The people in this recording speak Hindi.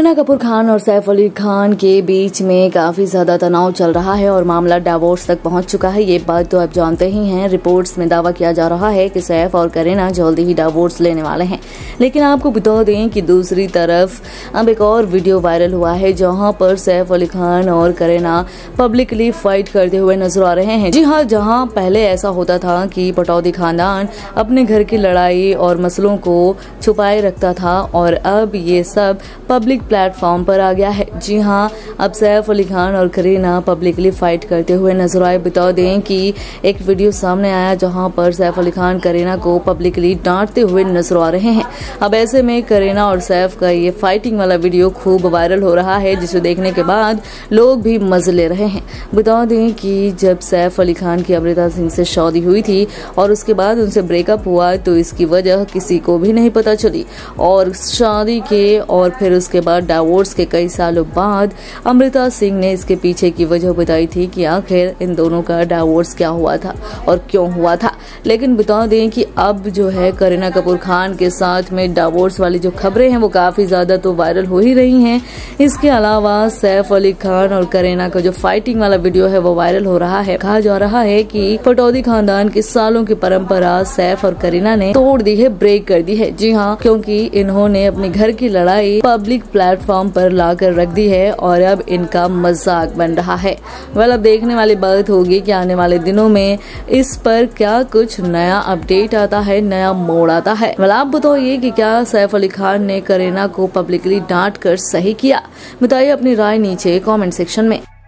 करीना कपूर खान और सैफ अली खान के बीच में काफी ज्यादा तनाव चल रहा है और मामला डिवोर्स तक पहुंच चुका है। ये बात तो आप जानते ही हैं। रिपोर्ट्स में दावा किया जा रहा है कि सैफ और करीना जल्दी ही डिवोर्स लेने वाले हैं, लेकिन आपको बता दें कि दूसरी तरफ अब एक और वीडियो वायरल हुआ है जहां पर सैफ अली खान और करीना पब्लिकली फाइट करते हुए नजर आ रहे हैं। जी हाँ, जहाँ पहले ऐसा होता था कि पटौदी खानदान अपने घर की लड़ाई और मसलों को छुपाए रखता था और अब ये सब पब्लिक प्लेटफॉर्म पर आ गया है। जी हाँ, अब सैफ अली खान और करीना पब्लिकली फाइट करते हुए नजर आए। बता दें कि एक वीडियो सामने आया जहां पर सैफ अली खान करीना को पब्लिकली डांटते हुए नजर आ रहे हैं। अब ऐसे में करीना और सैफ का ये फाइटिंग वाला वीडियो खूब वायरल हो रहा है, जिसे देखने के बाद लोग भी मजे ले रहे हैं। बता दें कि जब सैफ अली खान की अमृता सिंह से शादी हुई थी और उसके बाद उनसे ब्रेकअप हुआ तो इसकी वजह किसी को भी नहीं पता चली और शादी के और फिर उसके बाद डाइवोर्स के कई सालों बाद अमृता सिंह ने इसके पीछे की वजह बताई थी कि आखिर इन दोनों का डाइवोर्स क्या हुआ था और क्यों हुआ था। लेकिन बता दें कि अब जो है करीना कपूर खान के साथ में डाइवोर्स वाली जो खबरें हैं वो काफी ज्यादा तो वायरल हो ही रही हैं। इसके अलावा सैफ अली खान और करीना का जो फाइटिंग वाला वीडियो है वो वायरल हो रहा है। कहा जा रहा है कि पटौदी खानदान के सालों की परंपरा सैफ और करीना ने तोड़ दी है, ब्रेक कर दी है। जी हाँ, क्योंकि इन्होंने अपने घर की लड़ाई पब्लिक प्लेटफॉर्म पर लाकर रख दी है और अब इनका मजाक बन रहा है। वेल, अब देखने वाली बात होगी कि आने वाले दिनों में इस पर क्या कुछ नया अपडेट आता है, नया मोड़ आता है। वेल, आप बताइए कि क्या सैफ अली खान ने करीना को पब्लिकली डांट कर सही किया? बताइए अपनी राय नीचे कमेंट सेक्शन में।